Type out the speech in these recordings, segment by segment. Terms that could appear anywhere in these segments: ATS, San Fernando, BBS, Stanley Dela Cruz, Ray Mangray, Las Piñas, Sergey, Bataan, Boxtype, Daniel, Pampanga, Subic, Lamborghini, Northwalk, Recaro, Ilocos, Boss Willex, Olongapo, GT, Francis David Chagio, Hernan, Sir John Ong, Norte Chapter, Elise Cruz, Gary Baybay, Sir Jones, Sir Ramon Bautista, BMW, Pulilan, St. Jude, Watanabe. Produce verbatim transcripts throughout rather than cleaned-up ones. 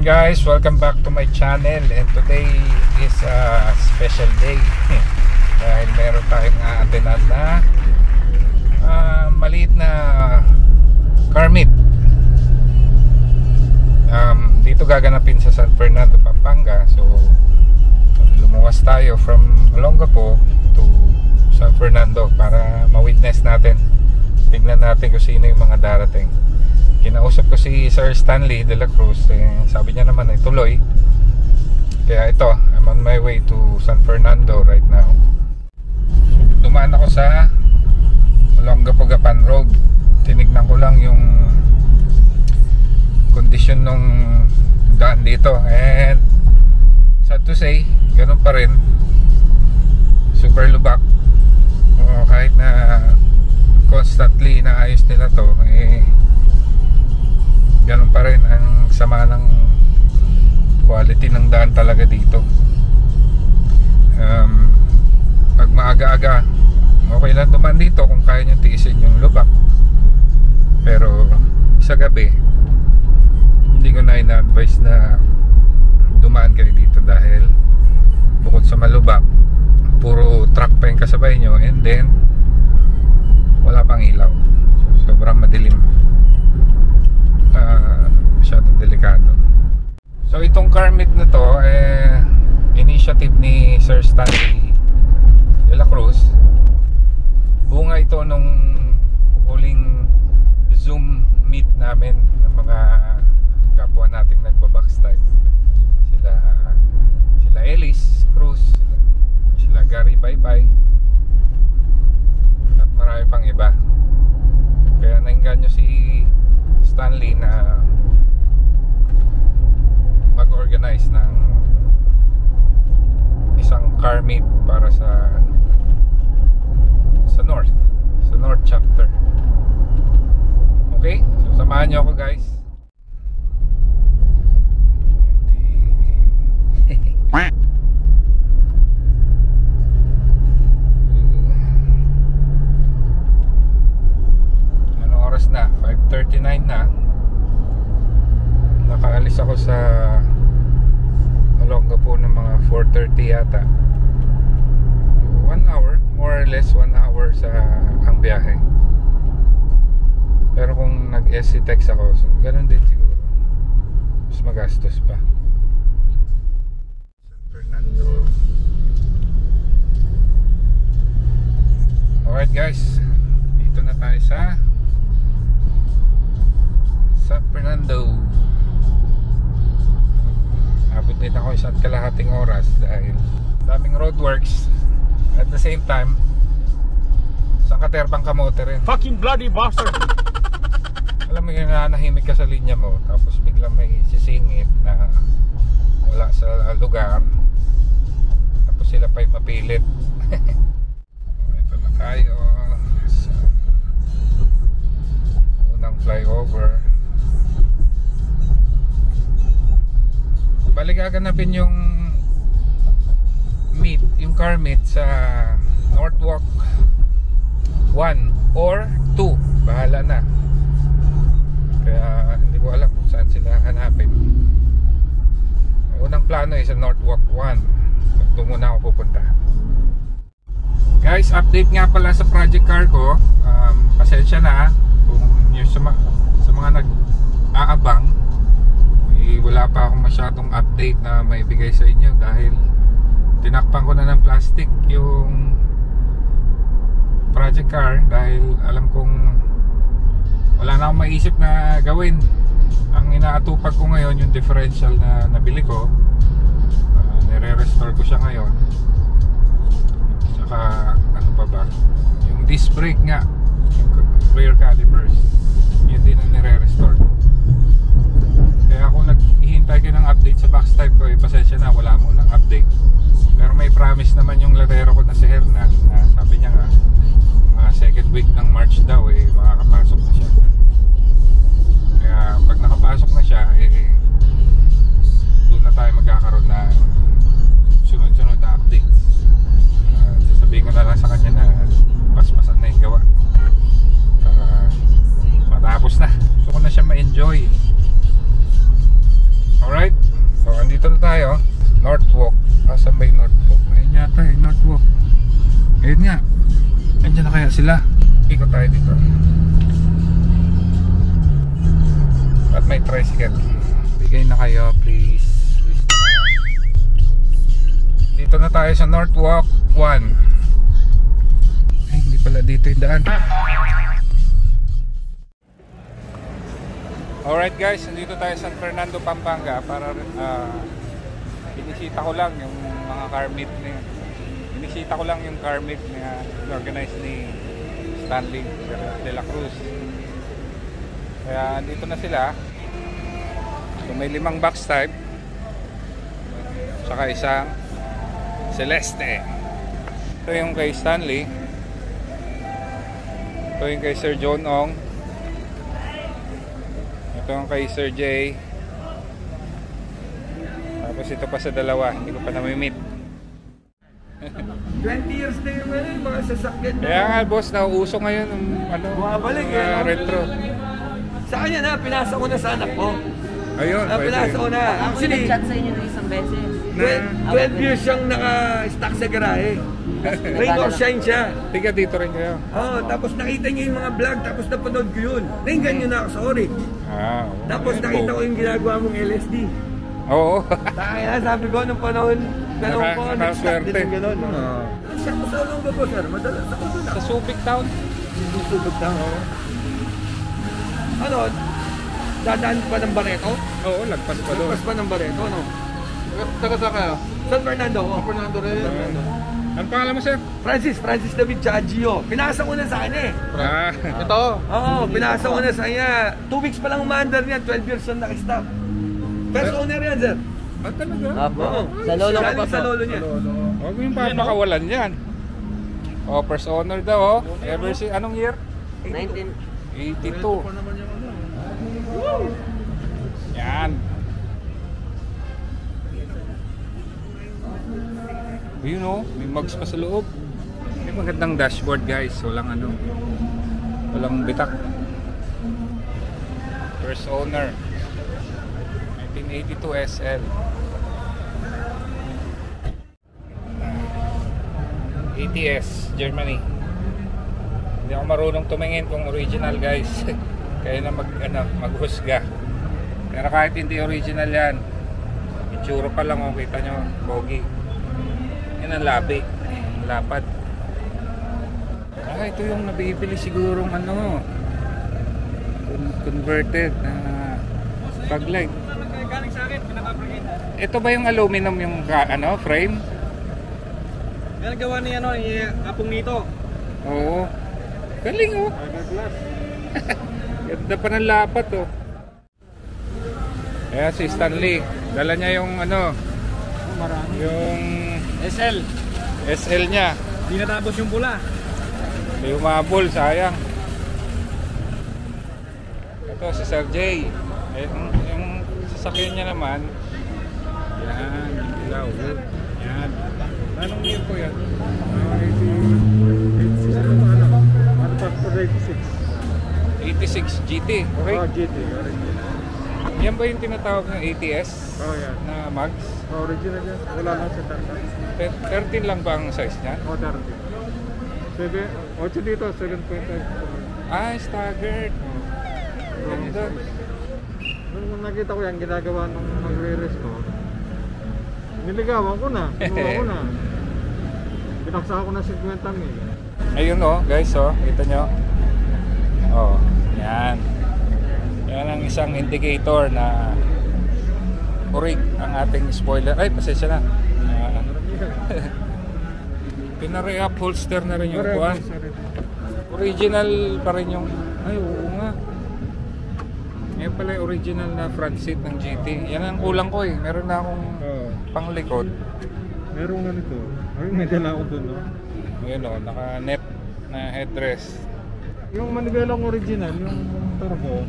Ayan guys, welcome back to my channel. And today is a special day dahil meron tayong aatinan na uh, maliit na car meet. um, Dito gaganapin sa San Fernando, Pampanga. So lumuwas tayo from Olongapo to San Fernando para ma-witness natin. Tingnan natin kung sino yung mga darating. Kinausap ko si Sir Stanley Dela Cruz, eh, sabi niya naman ay tuloy. Kaya ito, I'm on my way to San Fernando right now. So, dumaan ako sa Olongapo-Gapan Road. Tinignan ko lang yung condition ng daan dito, and sad to say, ganun pa rin, super lubak. O, kahit na constantly inaayos nila to, eh ganun pa rin, ang sama ng quality ng daan talaga dito. Um, pag maaga-aga, okay lang dumaan dito kung kaya nyo tiisin yung lubak. Pero sa gabi, hindi ko na ina-advise na dumaan kayo dito dahil bukod sa malubak, puro truck pa yung kasabay nyo, and then wala pang ilaw. So, sobrang madilim. Uh, masyadong delikado. So itong car meet na to, eh, initiative ni Sir Stanley Dela Cruz. Bunga ito nung huling Zoom meet namin ng mga kapwa nating nagbabackstyle. Sila Sila Elise Cruz, sila, sila Gary Baybay, at marami pang iba. Kaya nainganyo si Stanley na mag-organize ng isang car meet para sa sa North sa North chapter. Okay? So samahan niyo ako guys. Na five thirty-nine na, nakaalis ako sa Olongapo ng mga four thirty yata. One hour, more or less one hour sa ang biyahe. Pero kung nag-S C text ako, so ganun din siguro, mas magastos pa. San Fernando. Alright guys, dito na tayo sa San Fernando. Abot din ako isang kalahating oras dahil daming roadworks at the same time. Isang katerbang kamote rin. Fucking bloody bastard! Alam mo yung nanahimik ka sa linya mo, tapos biglang may sisingit na wala sa lugar, tapos sila pa'y mapilit. Ito na tayo sa unang flyover. Balik gaganapin yung meet, yung car meet sa Northwalk one or two, bahala na. Kaya hindi ko alam kung saan sila hanapin. Unang plano ay sa Northwalk one. Doon muna ako pupunta. Guys, update nga pala sa project car ko. um, Pasensya na kung yung sa, sa mga nag-aabang, wala pa akong masyadong update na maibigay sa inyo dahil tinakpan ko na ng plastic yung project car dahil alam kong wala na akong maisip na gawin. Ang inaatupag ko ngayon yung differential na nabili ko, uh, nire-restore ko siya ngayon. Saka ano pa ba, yung disc brake nga, yung rear calipers, yun din ang nire-restore. Kaya kung naghihintay kayo ng update sa box type ko, eh, pasensya na, wala mo ng update. Pero may promise naman yung latero ko na si Hernan, na sabi niya nga uh, second week ng March daw eh makakapasok na siya. Kaya pag nakapasok na siya, eh, doon na tayo magkakaroon na sunod-sunod na updates. uh, Sasabihin ko na lang sa kanya na paspasan na yung gawa para matapos na. Gusto ko na siya ma-enjoy. Alright, Ayun nga, andyan na kaya sila. Ikot tayo dito. At may tricycle. Bigay na kayo, please, please. Dito na tayo sa Northwalk one. Ay, hindi pala dito yung daan. Alright guys, nandito tayo sa San Fernando, Pampanga. Para uh, binisita ko lang yung mga car meet na yun. Binisita ko lang yung car meet na organized ni Stanley Dela Cruz. Kaya dito na sila. So may limang box type. Saka isang Celeste. Ito yung kay Stanley. Ito yung kay Sir John Ong. Ito kay Sergey. Tapos ito pa sa dalawa, hindi ko pa nami-meet. twenty years na yung ano, yung mga sasakyan. Kaya nga boss, nauuso ngayon ang ano, bumabalik, uh, eh. retro. Sa kanya na, pinasa ko na sa anak ko. Ayun, uh, pinasa ko na. Actually, ako nag-chat sa inyo na isang beses. twelve years siyang naka-stack sa garahe. Rain or shine siya. Tiga dito rin kayo. Oo, oh, tapos nakita niyo yung mga vlog, tapos napanood ko yun. Nainggan niyo na ako sa Oryx. Ah, okay. Tapos nakita ko yung ginagawa mong L S D. Oo. Kaya sabi ko nung panahon, tanong ko, nag-stack din yung gano'n. Siya ko sa ulong ba po, sir? Madalas ako doon ako. Sa Subic Town? Sa Subic Town, oo. Ano, dadaan pa ng Barreto? Oo, lagpas pa doon. Lagpas pa ng Barreto, ano? Taka sa kayo? San Fernando, oo. San Fernando rin. San Fernando. Ang pangalan mo, sir? Francis, Francis David Chagio. Pinasa ko na sa akin eh. Ah, ito? Oo, pinasa ko na sa kanya. Two weeks pa lang umaandar niyan, twelve years na naka-stop. First owner yan, sir. Ah, talaga? Apo. Sa lolo ko pa. Sa lolo niya. Huwag mo yung papakawalan yan. Oh, first owner daw, oh. Ever since, anong year? nineteen eighty-two. Yan. You know, may mugs pa sa loob. May magandang dashboard guys. Walang ano, walang bitak. First owner nineteen eighty-two S L. A T S, Germany. Hindi ako marunong tumingin kung original guys. Kaya na mag, ano, maghusga. Pero kahit hindi original yan, itsura pa lang, oh, kita nyo, bogey. Yan ang labi, lapad. Ah, ito yung nabibili sigurong ano, converted na bug light. Ito ba yung aluminum yung ano, frame? Nagawa ni ano, apong nito. Oo. Galing, oh. Ganda pa ng lapat, oh. Ayan si Stanley. Dala niya yung ano, yung S L S L nya. Di natapos yung pula. Di umabol, sayang. Ito si Sir Jay. Yung, yung sasakyan nya naman. Yan, yung ilaw. Yan. Anong year po yan? eighty-six G T, okay? Oh, G T, original. Yan ba yung tinatawag ng A T S? Oh, yeah. Na mags? Oh, original yan. Wala lang sa thirteen. thirteen lang ba ang size niya? Oh, thirteen. eight dito, seven point five. Ah, staggered. Oh. Ganda. Nung nakita ko yan, ginagawa nung mag-re-rest ko, niligawan ko na. Niligawan ko na. Binaksa ako na fifty thousand. Ayun, oh, guys, oh. Kita nyo. Oh, yan. Yan ang isang indicator na urig ang ating spoiler. Ay, pasensya na. Uh, Pinare-upholster na rin yung kuwan. Original pa rin yung... Ay, oo nga. Ngayon pala yung original na front seat ng G T. Yan ang kulang ko eh. Meron na akong panglikod. Meron nga nito. Ay, may dala ako doon, no? Ngayon, oh, naka-nep na headrest. Yung manibela kong original, yung turbo,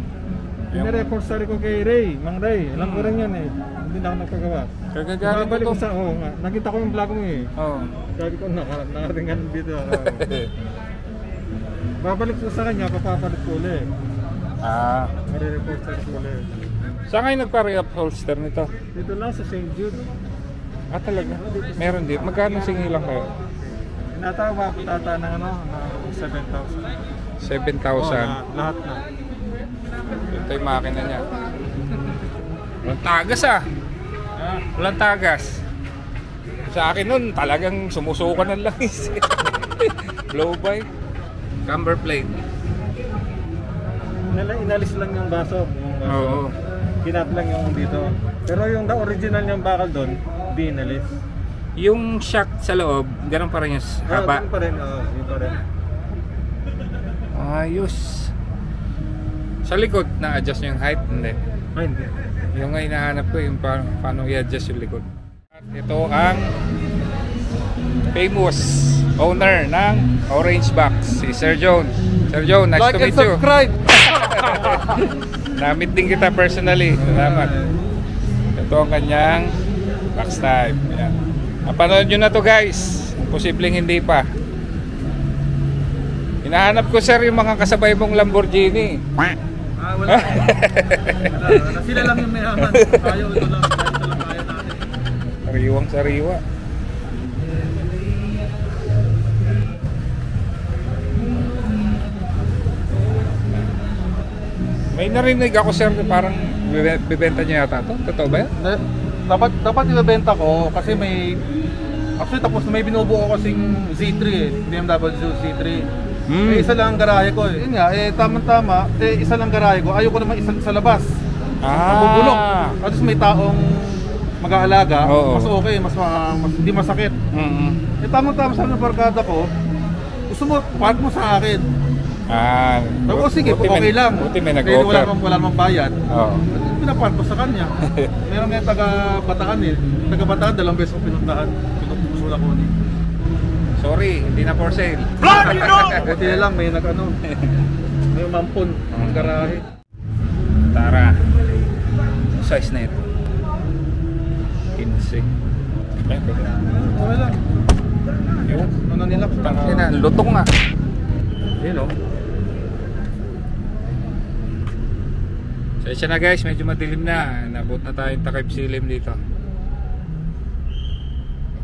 pinare-forcery ko kay Ray Mangray. Alam ko rin yan eh. Hindi na ako nagpagawa. Kagagaling ko to. Sa, oh, nakita ko yung vlog mo eh. Oo. Oh. Sabi ko, nakaringan dito ako. Babalik ko sa kanya, papapalit ko ulit. Ah. Mare-forcery ko ulit. Saan kayo nagpare-upholster nito? Dito lang sa Saint Jude. Ah, talaga? Meron dito. Magkano singilang kayo? Natawa po tata ng ano, seven thousand. seven thousand? Oh, na, lahat na. Ito yung makina niya. Walang tagas ah. Walang tagas. Sa akin nun, talagang sumusuka ng langis. Blow by. Camber plate. Inalis lang yung baso. Yung baso. Oo. Kinap lang yung dito. Pero yung the original niyang bakal doon, di inalis. Yung shock sa loob, ganun pa rin yung haba? Oo, ganun pa rin. Oo, ganun pa rin. Ayos. Sa likod, na-adjust yung height? Hindi. Ay, hindi. Yung nga hinahanap ko, yung pa paano i-adjust yung likod. At ito ang famous owner ng Orange Box, si Sir Jones. Sir Jones, nice like to meet you. Like and subscribe! Namit din kita personally. Salamat. Ito ang kanyang box type. Ayan. Napanood nyo na to guys. Posibleng hindi pa. Hinahanap ko sir yung mga kasabay mong Lamborghini. Ah, wala. Wala, wala. Sila lang yung mayaman. Tayo ito lang. Tayo ito lang kaya natin. Sariwang sariwa. May narinig ako sir parang bibenta niya yata to. Totoo ba yan? Dapat dapat ibebenta ko kasi may actually tapos may binubuo ko kasing Z three eh, B M W Z three. Mm. Eh, isa lang ang garahe ko. Yun nga, eh tama-tama, eh isa lang garahe ko. Ayoko naman isa sa labas. Ah. Mabubulok. At least may taong mag-aalaga, oo. Mas okay, mas hindi mas, masakit. Mm -hmm. Eh tama-tama sa barkada ko. Gusto mo, pag mo sa akin. Ah. Pero sige, buti okay may, lang. Buti may nag-offer. Wala namang wala namang bayad. Oo. Pinapark ko sa kanya. Meron nga taga-Bataan eh. Taga-Bataan, dalawang beses ko pinuntahan. Pinagpusula ko niya. Sorry, hindi na for sale. Bloody no! Buti na lang, may nag-ano. May mampun. Ang garahe. Tara. Size na ito. fifteen. Wala lang. Yung? Ano nila? Yan na, lutong nga. Yan o. So isa na guys, medyo madilim na. Nabot na tayong takip silim dito.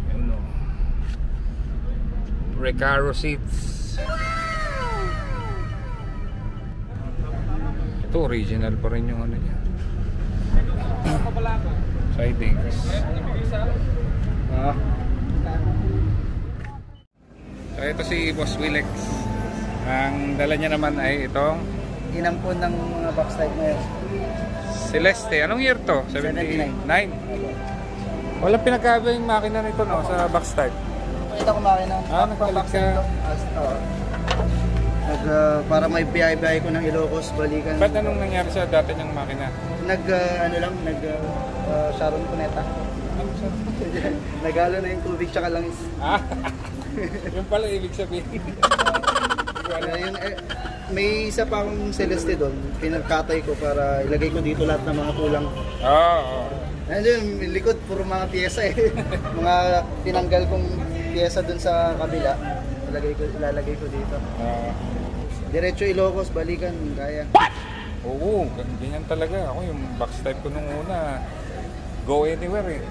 Ayun o. Recaro seats. Ito original pa rin yung ano niya. Sidings. Ah. So ito si Boss Willex. Ang dala niya naman ay itong inampon ng mga box type ngayon. Celeste, anong year to? seventy-nine? Walang pinagkaba yung makina nito no, sa box type. Ito ko makina. Ah, nagpapaksa nito. Nag, uh, para may biyahe-biyahe ko ng Ilocos, balikan. Ba't anong nangyari sa dati niyang makina? Nag, uh, ano lang, nag, uh, Sharon Cuneta. Ano Sharon Cuneta? Nagalo na yung tubig tsaka langis. Ah, yung pala ibig sabihin. uh, yun, eh, may isa pa akong Celeste doon, pinagkatay ko para ilagay ko dito lahat ng mga kulang. Oo. Oh. Nandiyan, likod, puro mga pyesa eh. Mga tinanggal kong pyesa doon sa kabila, ilagay ko, ilalagay ko dito. Uh, Diretso Ilocos, balikan, kaya. What? Oo, ganyan talaga. Ako yung box type ko nung una, go anywhere eh.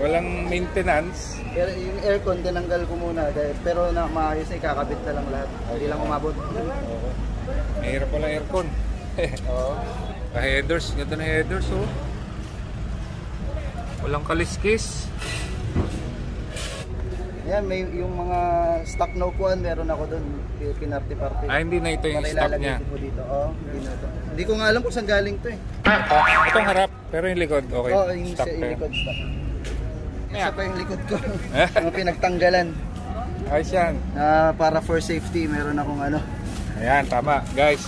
Walang maintenance. Pero yung aircon tinanggal ko muna dahil, pero na maayos ay kakabit na lang lahat. Hindi lang umabot. Oo. Mahirap pala aircon. Oo. Headers, ganito na headers oh. Walang kaliskis. Yan, may yung mga stock no kuan meron ako doon, kinarty-party. Ah, hindi na ito yung para stock niya. Dito. Oh, hindi, na ito. Hindi ko nga alam kung saan galing to eh. Ah, itong harap, pero yung likod, okay. Oo, oh, yung, stock yung likod, stock. Yung yeah. Isa pa yung likod ko, mga pinagtanggalan. Ayos yan. Uh, para for safety, meron akong ano. Ayan, tama. Guys,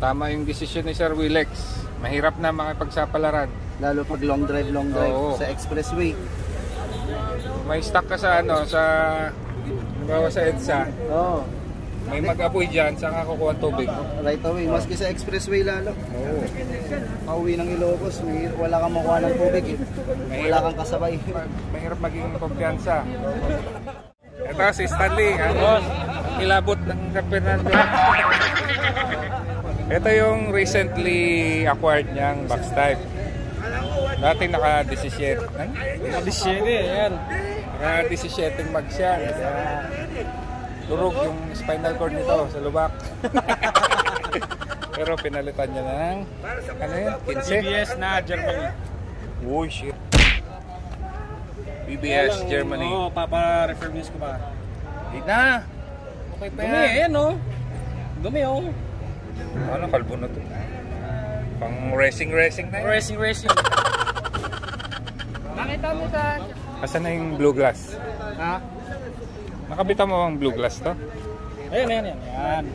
tama yung decision ni Sir Willex. Mahirap na mga pagsapalaran. Lalo pag long drive, long drive oo. Sa expressway. May stock ka sa ano, sa bawa sa EDSA. Oo. Oh. May mag-apoy dyan, saka kukuha tubig. Right away, maski sa expressway lalo. Oo. Oh. Pauwi ng Ilocos, may, wala kang makuha ng tubig eh. Mahirap, wala kang kasabay. Mahirap maging kumpiyansa. Ito si Stanley, ang kilabot ng San Fernando. Ito yung recently acquired niyang box type. Dati naka-seventeen. Naka-seventeen eh, yan. Kaya disisyeting mag siya. Durog yung spinal cord nito sa lubak. Pero pinalitan niya ng ano yun? B B S na Germany. Oh shit. B B S Germany. Oo, papa-refer news ko pa. Hindi na. Okay pa yan. Dumi eh, no? Dumi oh. Ano kalbo na to? Pang racing-racing na yun? Racing-racing. Nakita mo sa... Asan na yung blue glass? Ha? Nakabita mo ang blue glass to? Ayan, ayan, ayan, ayan.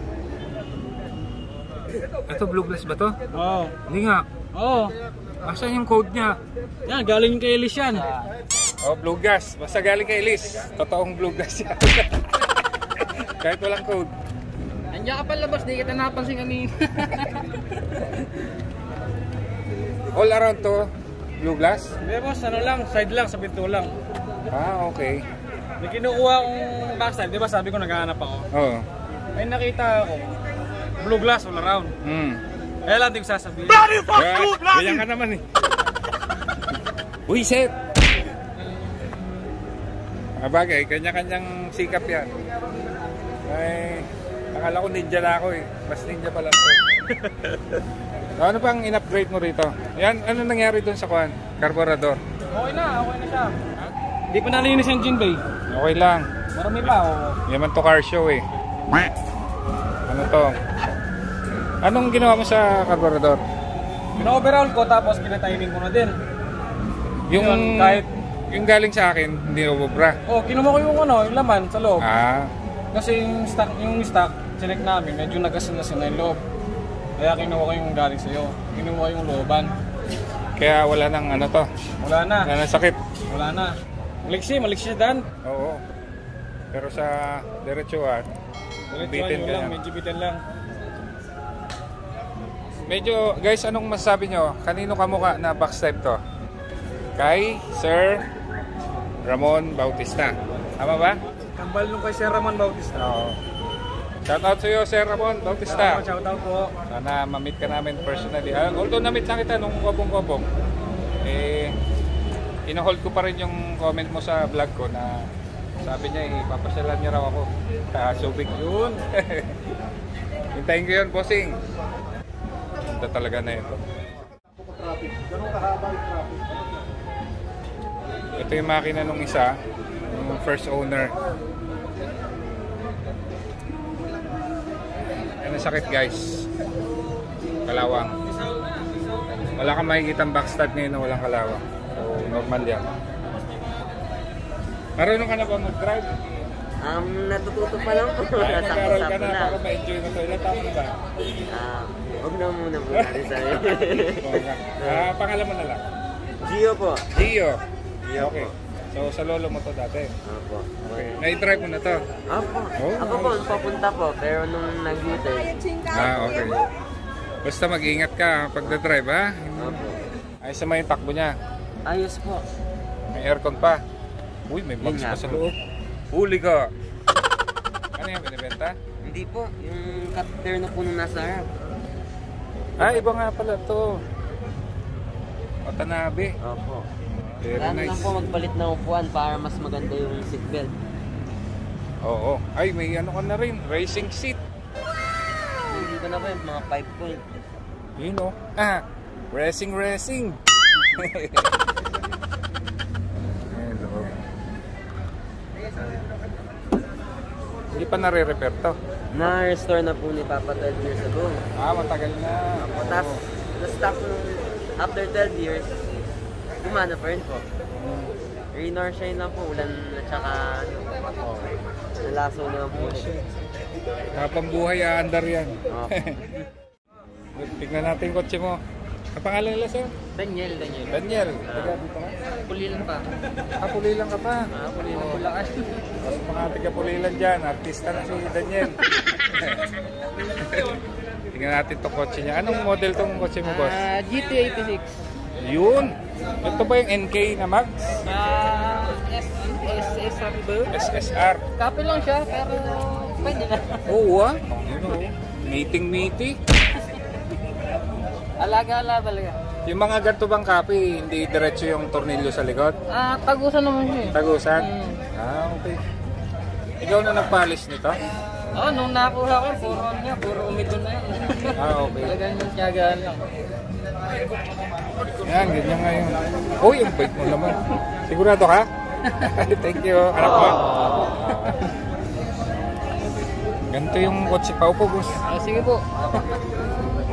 Ito blue glass ba to? Oo. Hindi nga. Oo. Asan yung code niya? Yan, galing kay Elise yan. Oo, oh, blue gas. Basta galing kay Elise. Totoong blue gas yan. Kahit walang code. Andiyan ka palabas, di kita napansin kanina. All around to? Blue glass? Hindi boss, ano lang, side lang, sa pinto lang. Ah, okay. May kinukuha akong backside, di ba sabi ko naghahanap ako? Oo. May nakita ako, blue glass all around. Hmm. Kaya lang di ko sasabihin. Bloody fuck you, bloody! Ganyan ka naman eh. Uy, set! Mga bagay, kanya-kanyang sikap yan. Ay, akala ko ninja na ako eh. Mas ninja pala ito. Ano pang in-upgrade mo rito? Yan, ano nangyari doon sa kuan? Carburetor? Okay na, okay na siya. Hindi pa nalinis yung gin bay. Okay lang. Marami pa o. Yaman to car show eh. Ano to? Anong ginawa mo sa carburetor? Pina-overhaul ko tapos pina-timing ko na din. Yung yun, kahit... Yung galing sa akin, hindi obobra. O, kinuha ko yung ano, yung laman sa loob. Ah. Kasi yung stock, yung stock, select namin, medyo nagasin-nasin na yung loob. Kaya kinuha ko yung galing sa'yo, kinuha ko yung looban. Kaya wala nang ano to? Wala na. Wala nang sakit? Wala na. Maliksi, maliksi dan? Oo. Pero sa diretsuhan, bitin ka lang. Medyo bitin lang. Medyo, guys, anong masasabi nyo? Kanino kamukha na backstep to? Kay Sir Ramon Bautista. Tama ba? Tambal nung kay Sir Ramon Bautista. Oo. Shoutout sa'yo, Sir Ramon Bautista. Shoutout po. Sana ma-meet ka namin personally. Although na-meet lang kita nung kopong-kopong, eh, ino-hold ko pa rin yung comment mo sa vlog ko na sabi niya, eh, papasyalan niya raw ako. Kasubig yun. Hintayin ko yun, bossing. Punta talaga na ito. Ito yung makina nung isa, yung first owner. Sakit guys, kalawang. Wala kang makikita ang backstab ngayon na walang kalawang, so normal yan. Marunong ka na ba mag-drive? Um, natututo pa lang po. Ay, nag-aral ka na, na para ma-enjoy mo ito. Ilan taon ba? Uh, huwag na muna po natin sa'yo. uh, pangalan mo na lang? Gio po. Gio? Gio okay. Po. So, sa lolo mo to dati? Opo. Okay. Na-drive mo na to? Opo. Oh, ako po, papunta po. Pero nung nag-U-turn. Ah, okay. Basta mag-ingat ka pagdadrive, ha? Opo. Ayos naman yung takbo niya? Ayos po. May aircon pa? Uy, may box pa sa loob. Huli ka! Ano yung binibenta? Hindi po. Yung cutter na po nung nasa harap. Ah, iba nga pala to. Watanabe. Opo. Kailan nice. Lang po magpalit na upuan para mas maganda yung seatbelt. Oo. Ay, may ano ka na rin. Racing seat. Ay, dito na ba yung mga five point? Yun o. Ah, racing racing. Hello. Hindi pa nare-repair to? Na-restore na po ni Papa twelve years ago. Ah, matagal na. Matas. Na-stop after twelve years. Gumana pa rin po. Rain or shine lang po, ulan at saka nalaso na po. Kapambuhay, aandar yan. Tignan natin yung kotse mo. Kapangalan nila sir? Daniel, Daniel. Daniel, tagabi pa nga? Pulilan pa. Ah, pulilan ka pa? Ah, pulilan po lakas. Mas mga tiga-pulilan dyan, artista na si Daniel. Tignan natin itong kotse niya. Anong model itong kotse mo boss? G T eighty-six. Yun! Ito ba yung N K na mags? Ah, S S R ba? S S R. Copy lang siya, pero pwede na. Oo ah. Meeting-meeting. Alaga-alaga talaga. Yung mga ganito bang kape, hindi diretso yung tornilyo sa likod? Ah, uh, tagusan naman siya. Tagusan? Mm. Ah, okay. Ikaw na nagpalis nito? Oo, oh, nung nakuha ko, puro niya, puro umido na yun. Ah, okay. Talagang yung tiyagaan lang. Yan, ganyan nga yun. Uy, ang bait mo naman. Sigurado ka? Thank you. Anak mo? Ganito yung kotse pa po, boss. Ah, sige po.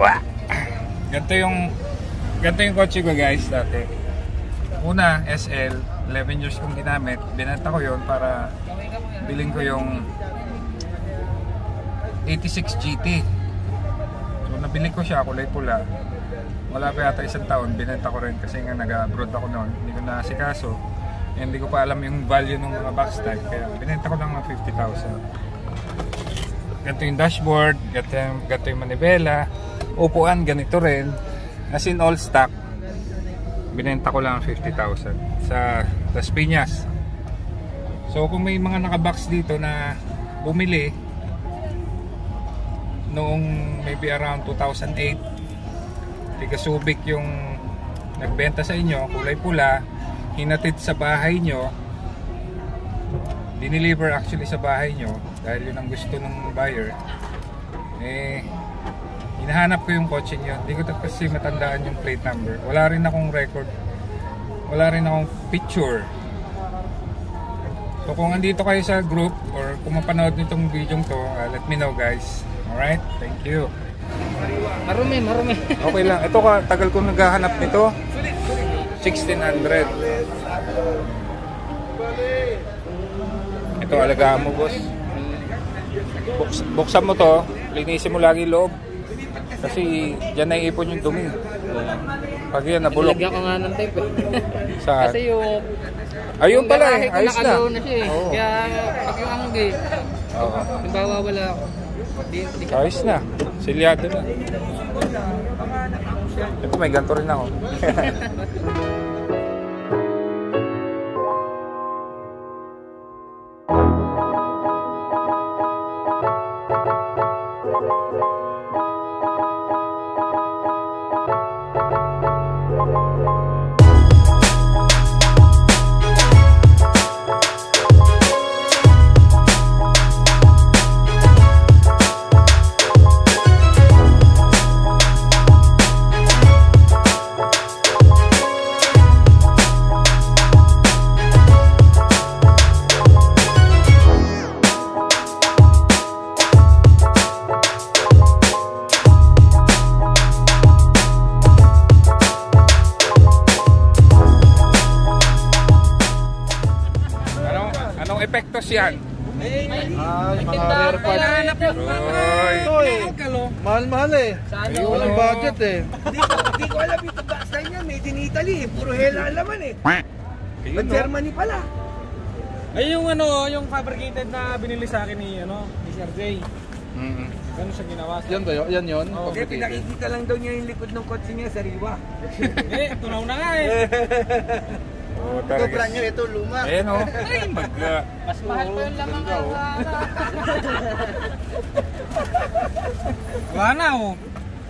Wah! Ganito yung... Ganito yung kotse ko, guys, dati. Una, S L, eleven years kong ginamit. Binenta ko yun para bilhin ko yung eighty-six G T. So, nabili ko siya, kulay pula. Wala pa yata isang taon, binenta ko rin kasi nga nag-abroad ako noon. Hindi ko nasikaso. Hindi ko pa alam yung value ng mga box type. Kaya binenta ko lang ng fifty thousand. Ganito yung dashboard, ganito yung, ganito yung manibela. Upuan, ganito rin. As in all stock, binenta ko lang fifty thousand sa Las Piñas. So kung may mga nakabox dito na bumili noong maybe around two thousand eight, tigasubik yung nagbenta sa inyo, kulay pula, hinatid sa bahay nyo, dineliver actually sa bahay nyo dahil yun ang gusto ng buyer. Eh hinahanap ko yung kotse niyo. Hindi ko kasi matandaan yung plate number. Wala rin akong record. Wala rin akong picture. So kung andito kayo sa group or kung mapanood nitong video to, uh, let me know, guys. Alright? Thank you. Marumi, marumi. Okay lang. Ito ka, tagal kong naghahanap nito. sixteen hundred. Ito, alagaan mo, boss. Buks, buksan mo to. Linisin mo lagi loob. Kasi dyan naiipon yung dumi. Pag yan nabulok. Nilagyan ko nga ng tape eh. Saan? Kasi yung... Ayun pala eh, ayos na. Na siya, eh. Oh. Kaya pag yung amugay, oh. Nabawa wala ako. Di, di ayos na, silyado na. Ito may ganto rin ako. Yan. Ay, mga rare parts. Oy, mahal-mahal eh. Walang budget eh. Hindi ko alam yung pagbaksay niya. Made in Italy eh. Puro hela laman eh. But Germany pala. Ay, yung ano, yung fabricated na binili sa akin ni, ano, ni Sergey. Gano'n siya ginawa. Yan ba yun? Yan yun? Hindi, pinakikita lang daw niya yung likod ng kotse niya sa riwa. Eh, tunaw na nga eh. Ito brand nyo, ito luma. Ayan o. Mas mahal pa yung lamang kayo. Wala na o.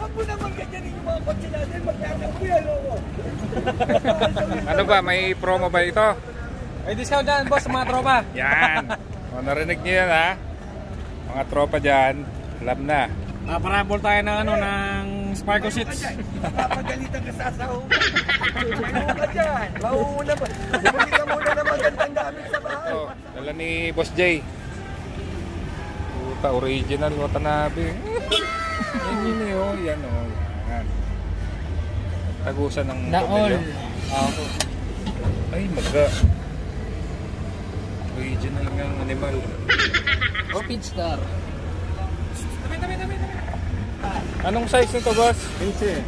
Ako naman ganyan yung mga kotse natin. Magkakap ko yan o. Ano ba? May promo ba ito? May discount dyan, boss, sa mga tropa. Yan. O, narinig nyo yan ha. Mga tropa dyan, alam na. Naparabol tayo ng ano, ng Sparko Sheets. Papagalitan ka sa asaw. Ano ka dyan? Mauuna ba? Bumili ka muna na magandang gamit sa bahay. O, dala ni Boss Jay. Puta, original Watanabe. Yan yun eh, o. Yan o. Tagusan ng... Daol. Ay, maga. Original ng animal. O, Pinstar. Tabi, tabi, tabi. Anong size nito, boss? Inche.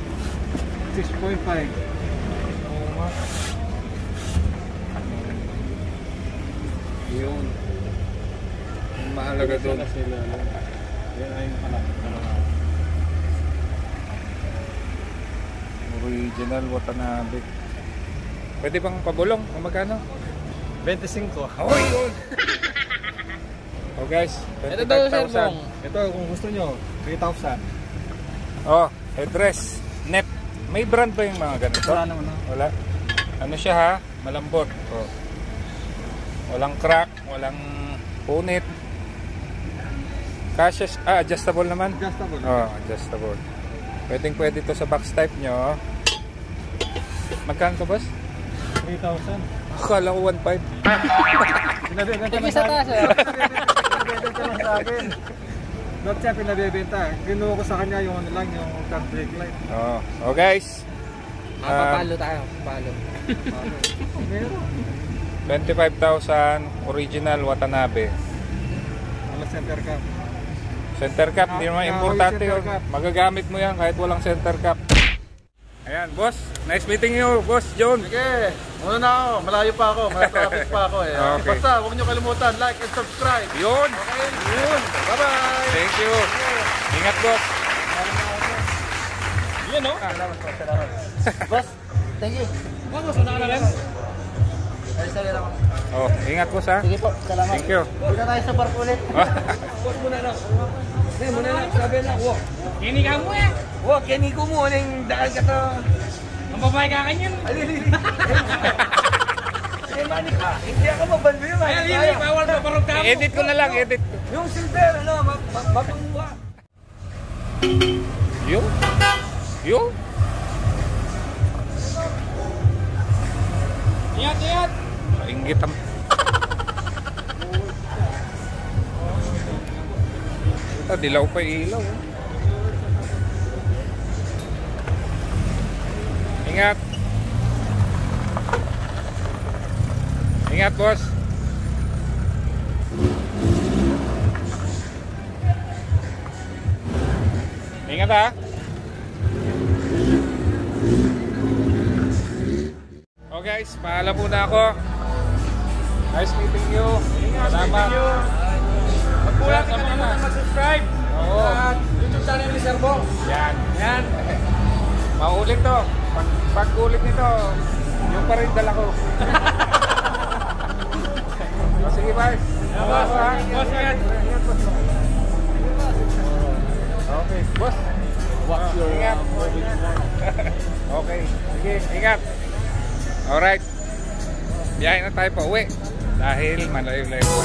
six point five. Yun. Ang mahalaga doon. Yan ay yung anak. Original Watanabe. Pwede bang pabulong? O magkano? twenty-five. Oh, yun! O guys, twenty-five thousand. Ito, kung gusto nyo, three thousand. Oh, address, N E P. May brand ba yung mga ganito? Wala naman. Wala. Ano siya ha? Malambot. Oh. Walang crack, walang punit. Kasya, ah, adjustable naman? Adjustable. Oh, adjustable. Pwedeng pwede to sa box type nyo. Magkano to, boss? three thousand. Akala ko one point five. Sige sa taas eh. Pinabibenta lang sa akin. Not siya pinabibenta. Kinuha ko sa kanya yung ano lang, yung car brake light. Oh, oh guys. Papalo uh, tayo. Papalo. twenty-five thousand. Original Watanabe. Walang center cap. Center cap, hindi naman importante yun. Magagamit mo yan kahit walang center cap. Ayan, boss. Nice meeting you, boss John. Sige. Muna na ako. Malayo pa ako. Malatrapis pa ako eh. Okay. Basta, huwag nyo kalimutan. Like and subscribe. Yun. Okay. Yun. Bye-bye. Thank you. Okay. Ingat, boss. Yun, no? Salamat, boss. Salamat. Boss, thank you. Boss, boss. Una ka na lang. Ay, sorry lang. Oh, ingat, boss, ha? Sige po. Salamat. Thank you. Muna tayo sa park ulit. Boss, muna na. Hey, muna na. Sabi na. Walk. Kini ka mo eh. Wow, kini ko mo. Anong daan ka to? Ang babae ka kanyan. Alilili. Ay, manik ka. Hindi ako mabandu yun. Alilili, bawal na parang tamo. Edit ko na lang, edit ko. Yung silver, ano, mabanguwa. Yung? Yung? Iyat, iyat. Inggit ang... Ah, dilaw pa ilaw. Ingat. Ingat, boss. Ingat, ha? Oh, guys. Paalam muna ako. Nice meeting you. Ingat. Salamat. Magpulang ka na naman mag-subscribe. Oo. At YouTube channel ni Serbo. Yan. Yan. Maulit to. Pag, pag ulit nito, yung pa rin dala ko. O sige, boss. Boss, boss, boss. Okay, boss. What's your... Ingat. Okay, sige, ingat. Alright. Biyahin na tayo pa uwi. Dahil malayo-layo pa.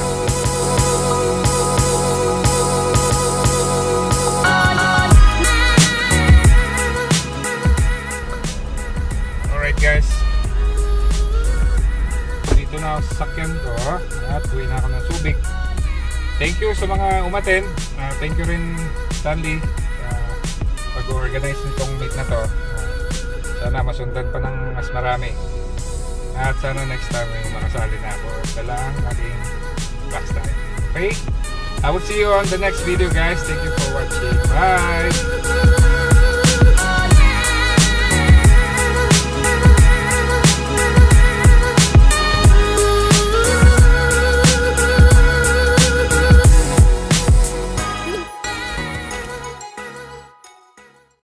Guys, dito na ako sa sakyan ko at uwi na ako ng Subic. Thank you sa mga umaten, uh, thank you rin Stanley sa uh, pag-organize nitong meet na to. Sana masundan pa ng mas marami at sana next time yung makasali na ako dala ang aking box time. Okay, I will see you on the next video guys. Thank you for watching. Bye.